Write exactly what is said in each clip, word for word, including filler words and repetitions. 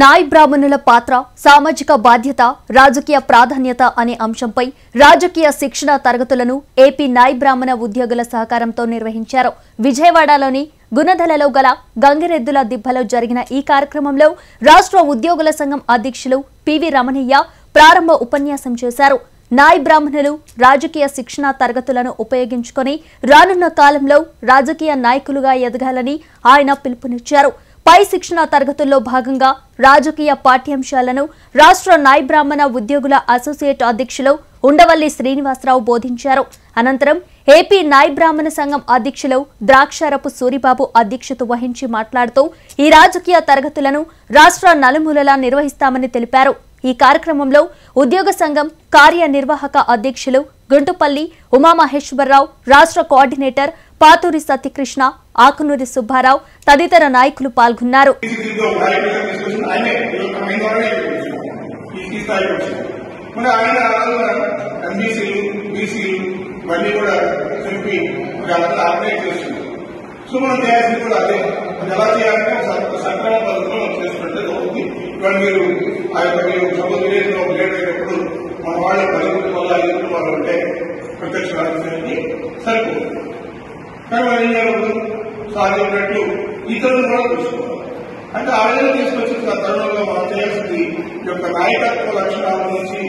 నాయ్ బ్రాహ్మణుల పాత్ర సామాజిక బాధ్యత రాజకీయ ప్రాధాన్యత అనే అంశంపై రాజకీయ శిక్షణ తరగతులను ఏపీ నాయ్ బ్రాహ్మణ ఉద్యోగుల సహకారంతో నిర్వహించారు. విజయవాడలోని గుణదలలో గల గంగిరెద్దుల దిబ్బలో జరిగిన ఈ కార్యక్రమంలో రాష్ట్ర ఉద్యోగుల సంఘం అధ్యక్షులు పివి రమణయ్య ప్రారంభ ఉపన్యాసం చేశారు. నాయ్ బ్రాహ్మణులు రాజకీయ శిక్షణ తరగతులను ఉపయోగించుకొని రానున్న కాలంలో రాజకీయ నాయకులుగా ఎదగాలని ఆయన పిలుపునిచ్చారు. పై శిక్షణ తరగతుల్లో భాగంగా రాజకీయ పాఠ్యాంశాలను రాష్ట్ర నాయ్ బ్రాహ్మణ ఉద్యోగుల అసోసియేట్ అధ్యక్షులు ఉండవల్లి శ్రీనివాసరావు బోధించారు. అనంతరం ఏపీ నాయ్ బ్రాహ్మణ సంఘం అధ్యక్షులు ద్రాక్షారపు సూరిబాబు అధ్యక్షత వహించి మాట్లాడుతూ ఈ రాజకీయ తరగతులను రాష్ట్ర నలుమూలలా నిర్వహిస్తామని తెలిపారు. ఈ కార్యక్రమంలో ఉద్యోగ సంఘం కార్యనిర్వాహక అధ్యక్షులు గుంటుపల్లి ఉమామహేశ్వరరావు, రాష్ట్ర కోఆర్డినేటర్ పాతూరి సత్యకృష్ణ, ఆకునూరి సుబ్బారావు తదితర నాయకులు పాల్గొన్నారు. ప్రత్యక్ష సరిపోతుంది సాధ్యమైనట్లు ఇతరులు కూడా తెలుసుకోవాలి. అంటే ఆ విధంగా తీసుకొచ్చిన తరుణంలో మనం చేయాల్సింది యొక్క నాయకత్వ లక్షణాల నుంచి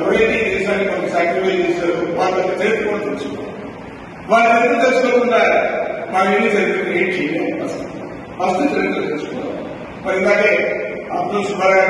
ఎవరైతే దేశానికి మనం సాక్రిఫైస్ చేశారో వాళ్ళ చరిత్ర కూడా తెలుసుకోవాలి. వాళ్ళ చరిత్ర తెలుసుకోకుండా మనం ఏమి చరిత్ర క్రియేట్ చేయాలి, ఫస్ట్ చరిత్ర తెలుసుకోవాలి. మరి ఇలాగే అబ్దుల్ సుబ్బారావు